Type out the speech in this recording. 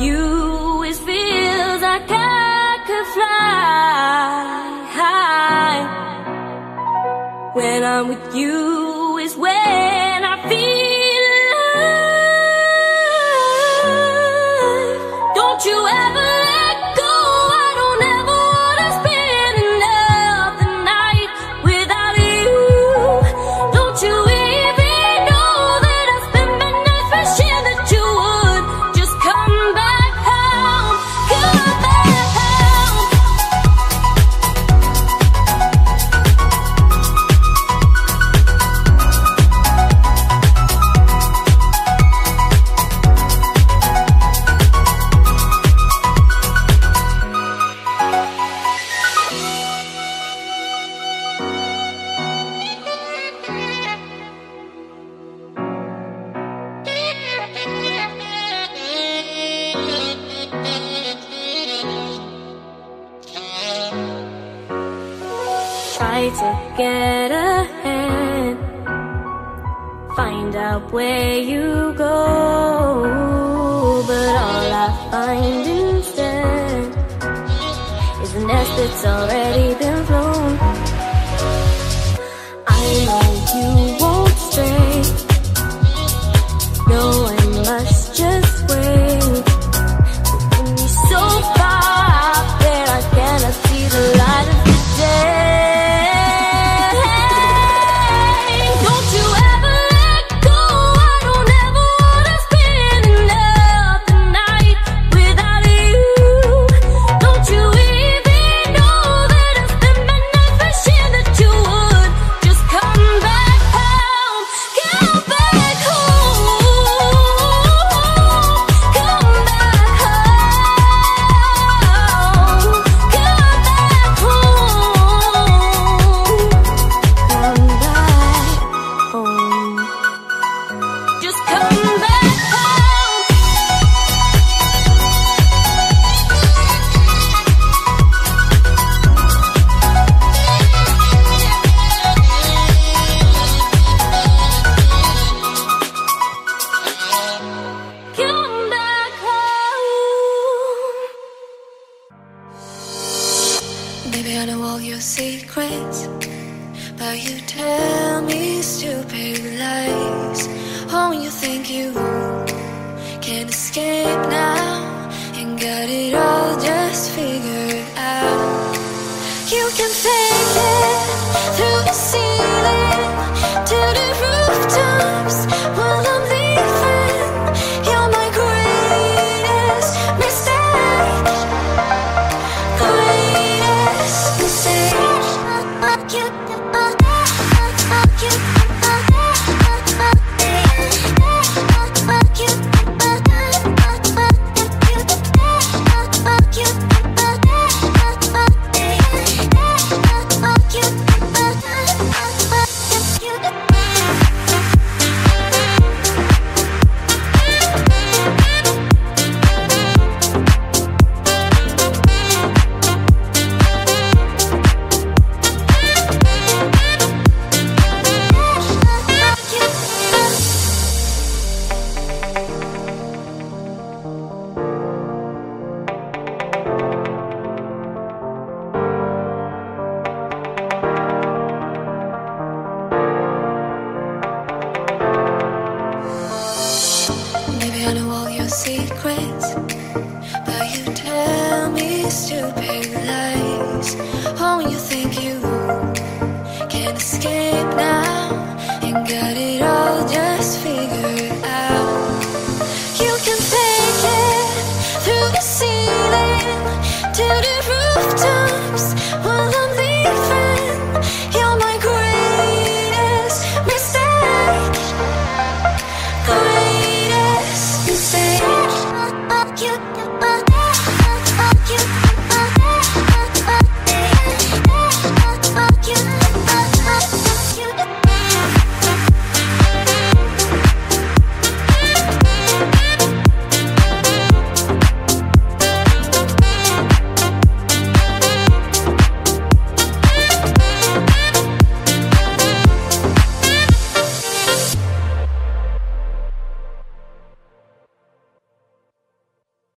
You, it feels like I could fly high. When I'm with you is when I feel alive. Don't you ever let go, I don't ever wanna spend another night without you. Don't you try to get ahead, find out where you go, but all I find instead is a nest that's already been flown. I know you won't stray, no one must just wait, but put me so far out there I cannot see the light of the day. Maybe I know all your secrets, but you tell me stupid lies. Oh, when you think you can escape now and got it all just figured out, you can take it through the ceiling to the rooftops while I'm leaving. You're my greatest mistake. Secret,